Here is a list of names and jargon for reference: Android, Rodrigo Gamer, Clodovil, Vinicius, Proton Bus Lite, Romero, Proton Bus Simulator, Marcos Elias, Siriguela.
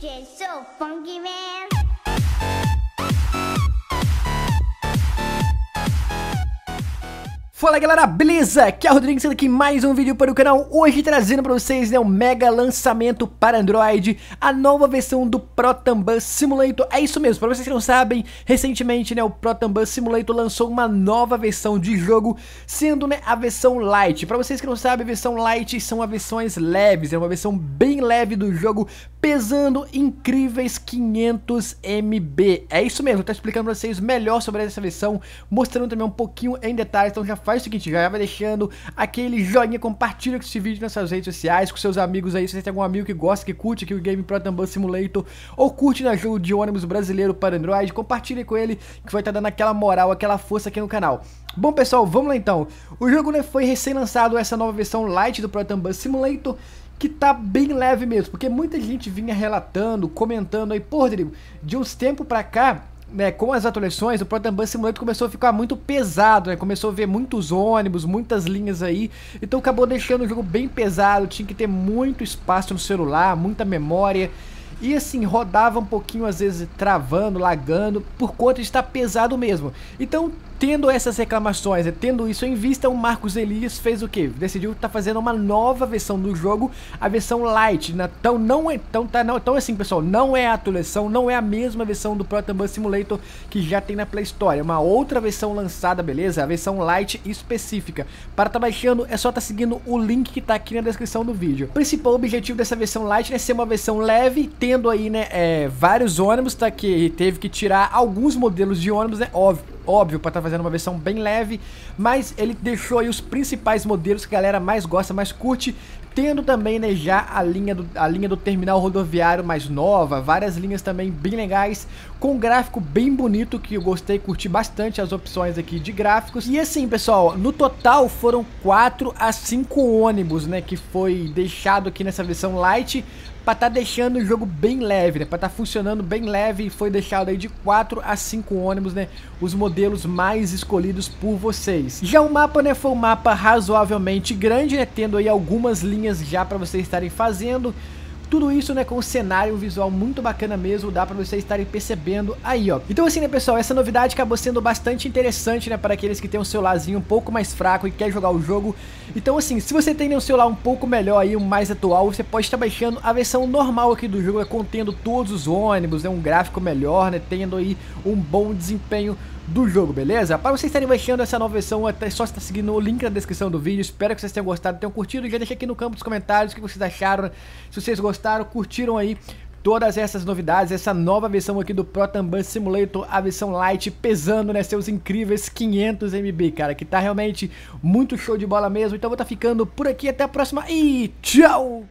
DJ so funky man. Fala galera, beleza? Aqui é o Rodrigo, sendo aqui mais um vídeo para o canal. Hoje trazendo para vocês, né, um mega lançamento para Android, a nova versão do Proton Bus Simulator. É isso mesmo, para vocês que não sabem, recentemente, né, o Proton Bus Simulator lançou uma nova versão de jogo, sendo, né, a versão Lite. Para vocês que não sabem, a versão Lite são as versões leves, é uma versão bem leve do jogo, pesando incríveis 500 MB. É isso mesmo, tá explicando para vocês melhor sobre essa versão, mostrando também um pouquinho em detalhes, então já faz o seguinte, já vai deixando aquele joinha, compartilha esse vídeo nas suas redes sociais, com seus amigos aí, se você tem algum amigo que gosta, que curte aqui o game Proton Bus Simulator, ou curte na jogo de ônibus brasileiro para Android, compartilha com ele, que vai estar dando aquela moral, aquela força aqui no canal. Bom pessoal, vamos lá então. O jogo, né, foi recém lançado, essa nova versão Lite do Proton Bus Simulator, que tá bem leve mesmo, porque muita gente vinha relatando, comentando aí, pô Rodrigo, de uns tempos pra cá, né, com as atualizações, o Proton Bus Simulator começou a ficar muito pesado, né, começou a ver muitos ônibus, muitas linhas aí, então acabou deixando o jogo bem pesado, tinha que ter muito espaço no celular, muita memória, e assim, rodava um pouquinho às vezes travando, lagando, por conta de estar pesado mesmo. Então, tendo essas reclamações, né, tendo isso em vista, o Marcos Elias fez o que? Decidiu estar fazendo uma nova versão do jogo, a versão Lite, né? Então não é, então assim pessoal, não é a atualização, não é a mesma versão do Proton Bus Simulator que já tem na Play Store, é uma outra versão lançada, beleza? A versão Lite específica. Para estar baixando é só estar seguindo o link que está aqui na descrição do vídeo. O principal objetivo dessa versão Lite é ser uma versão leve, tendo aí, né, vários ônibus, tá, que teve que tirar alguns modelos de ônibus, né, óbvio, para estar fazendo uma versão bem leve, mas ele deixou aí os principais modelos que a galera mais gosta, mais curte, tendo também, né, já a linha do terminal rodoviário mais nova, várias linhas também bem legais, com um gráfico bem bonito, que eu gostei, curti bastante as opções aqui de gráficos. E assim pessoal, no total foram 4 a 5 ônibus, né, que foi deixado aqui nessa versão Lite, para estar deixando o jogo bem leve, né, para estar funcionando bem leve, e foi deixado aí de 4 a 5 ônibus, né, os modelos mais escolhidos por vocês. Já o mapa, né, foi um mapa razoavelmente grande, né, tendo aí algumas linhas já para vocês estarem fazendo. Tudo isso, né, com um cenário visual muito bacana mesmo, dá pra vocês estarem percebendo aí, ó. Então assim, né, pessoal, essa novidade acabou sendo bastante interessante, né, para aqueles que tem um celularzinho um pouco mais fraco e quer jogar o jogo. Então assim, se você tem um celular um pouco melhor aí, um mais atual, você pode estar baixando a versão normal aqui do jogo, né, contendo todos os ônibus, né, um gráfico melhor, né, tendo aí um bom desempenho do jogo, beleza? Para vocês estarem baixando essa nova versão, até só estar seguindo o link na descrição do vídeo. Espero que vocês tenham gostado, tenham curtido. Já deixa aqui no campo dos comentários o que vocês acharam, se vocês gostaram, curtiram aí todas essas novidades, essa nova versão aqui do Proton Bus Simulator, a versão Lite, pesando, né, seus incríveis 500 MB, cara, que tá realmente muito show de bola mesmo. Então vou estar ficando por aqui, até a próxima e tchau!